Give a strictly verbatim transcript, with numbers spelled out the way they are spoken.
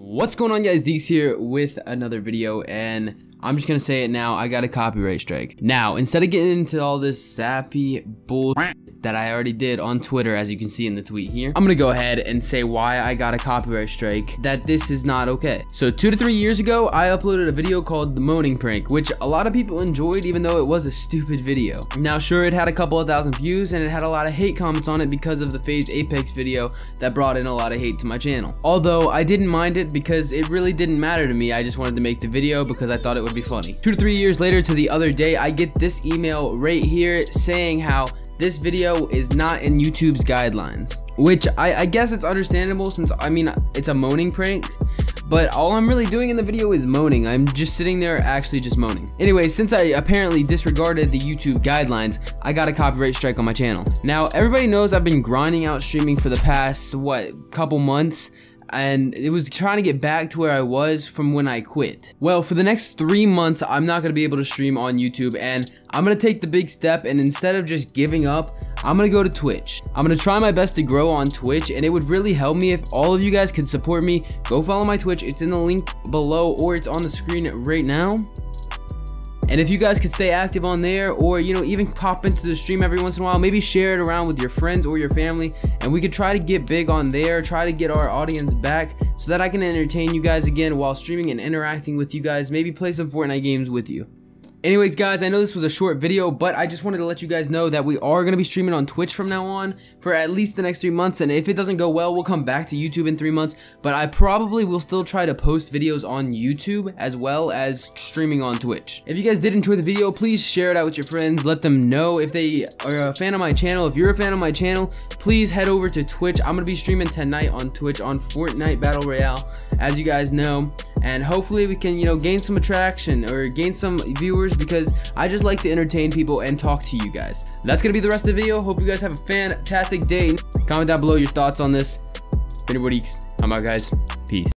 What's going on, guys? Deaks here with another video, and I'm just gonna say it now, I got a copyright strike. Now, instead of getting into all this sappy bullshit that I already did on Twitter, as you can see in the tweet here, I'm gonna go ahead and say why I got a copyright strike, that this is not okay. So two to three years ago, I uploaded a video called The Moaning Prank, which a lot of people enjoyed, even though it was a stupid video. Now, sure, it had a couple of thousand views, and it had a lot of hate comments on it because of the Phase Apex video that brought in a lot of hate to my channel. Although, I didn't mind it because it really didn't matter to me. I just wanted to make the video because I thought it would be funny. Two to three years later to the other day, I get this email right here saying how this video is not in YouTube's guidelines, which I, I guess it's understandable since, I mean, it's a moaning prank. But all I'm really doing in the video is moaning. I'm just sitting there actually just moaning. Anyway, since I apparently disregarded the YouTube guidelines, I got a copyright strike on my channel. Now, everybody knows I've been grinding out streaming for the past, what, couple months? And it was trying to get back to where I was from when I quit. Well, for the next three months, I'm not gonna be able to stream on YouTube, and I'm gonna take the big step, and instead of just giving up, I'm gonna go to Twitch. I'm gonna try my best to grow on Twitch, and it would really help me if all of you guys could support me. Go follow my Twitch, it's in the link below, or it's on the screen right now. And if you guys could stay active on there, or, you know, even pop into the stream every once in a while, maybe share it around with your friends or your family, and we could try to get big on there, try to get our audience back so that I can entertain you guys again while streaming and interacting with you guys, maybe play some Fortnite games with you. Anyways, guys, I know this was a short video, but I just wanted to let you guys know that we are going to be streaming on Twitch from now on for at least the next three months, and if it doesn't go well, we'll come back to YouTube in three months, but I probably will still try to post videos on YouTube as well as streaming on Twitch. If you guys did enjoy the video, please share it out with your friends. Let them know if they are a fan of my channel. If you're a fan of my channel, please head over to Twitch. I'm going to be streaming tonight on Twitch on Fortnite Battle Royale, as you guys know. And hopefully we can, you know, gain some attraction or gain some viewers because I just like to entertain people and talk to you guys. That's going to be the rest of the video. Hope you guys have a fantastic day. Comment down below your thoughts on this. Deaks, I'm out, guys. Peace.